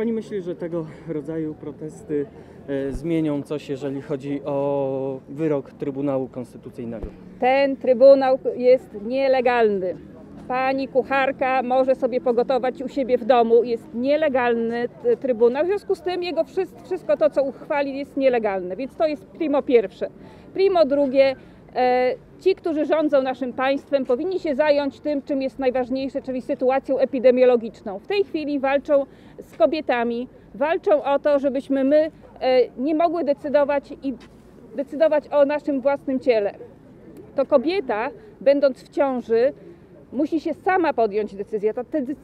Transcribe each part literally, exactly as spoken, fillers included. pani myśli, że tego rodzaju protesty e, zmienią coś, jeżeli chodzi o wyrok Trybunału Konstytucyjnego? Ten Trybunał jest nielegalny. Pani kucharka może sobie pogotować u siebie w domu. Jest nielegalny Trybunał, w związku z tym jego wszystko, wszystko to, co uchwali, jest nielegalne. Więc to jest primo pierwsze. Primo drugie, e, ci, którzy rządzą naszym państwem, powinni się zająć tym, czym jest najważniejsze, czyli sytuacją epidemiologiczną. W tej chwili walczą z kobietami, walczą o to, żebyśmy my e, nie mogły decydować i decydować o naszym własnym ciele. To kobieta, będąc w ciąży, musi się sama podjąć decyzję. Ta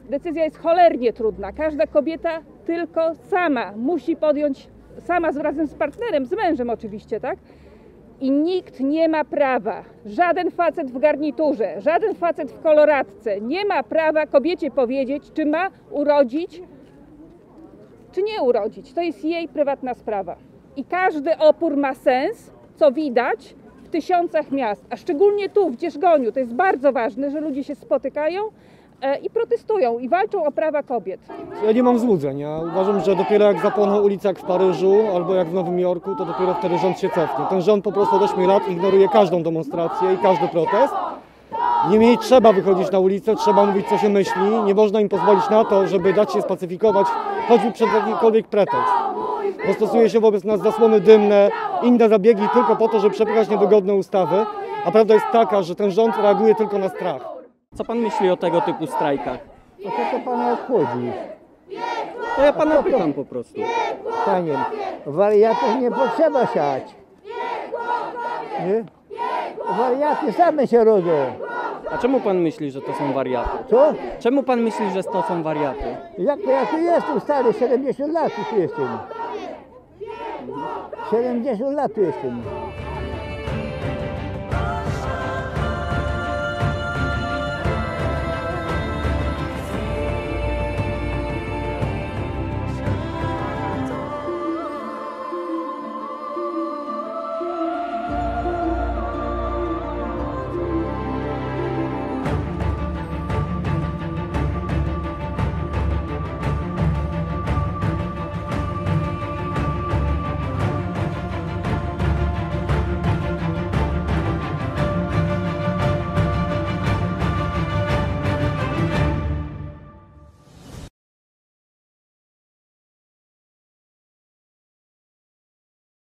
decyzja jest cholernie trudna. Każda kobieta tylko sama musi podjąć, sama razem z partnerem, z mężem oczywiście, tak? I nikt nie ma prawa, żaden facet w garniturze, żaden facet w koloradce nie ma prawa kobiecie powiedzieć, czy ma urodzić, czy nie urodzić. To jest jej prywatna sprawa. I każdy opór ma sens, co widać w tysiącach miast, a szczególnie tu, w Dzierżgoniu. To jest bardzo ważne, że ludzie się spotykają i protestują i walczą o prawa kobiet. Ja nie mam złudzeń. Ja uważam, że dopiero jak zapłoną ulice jak w Paryżu albo jak w Nowym Jorku, to dopiero wtedy rząd się cofnie. Ten rząd po prostu od ośmiu lat ignoruje każdą demonstrację i każdy protest. Niemniej trzeba wychodzić na ulicę, trzeba mówić, co się myśli. Nie można im pozwolić na to, żeby dać się spacyfikować, choćby przez jakikolwiek pretekst. Postosuje się wobec nas zasłony dymne, inne zabiegi tylko po to, żeby przepychać niewygodne ustawy. A prawda jest taka, że ten rząd reaguje tylko na strach. Co pan myśli o tego typu strajkach? O co to pana obchodzi? To ja pana pytam po prostu. Panie, wariatów nie potrzeba siać. Nie? Wariaty same się rodzą. A czemu pan myśli, że to są wariaty? Co? Czemu pan myśli, że to są wariaty? Jak to ja tu jestem stary, siedemdziesiąt lat tu jestem. siedemdziesiąt lat tu jestem.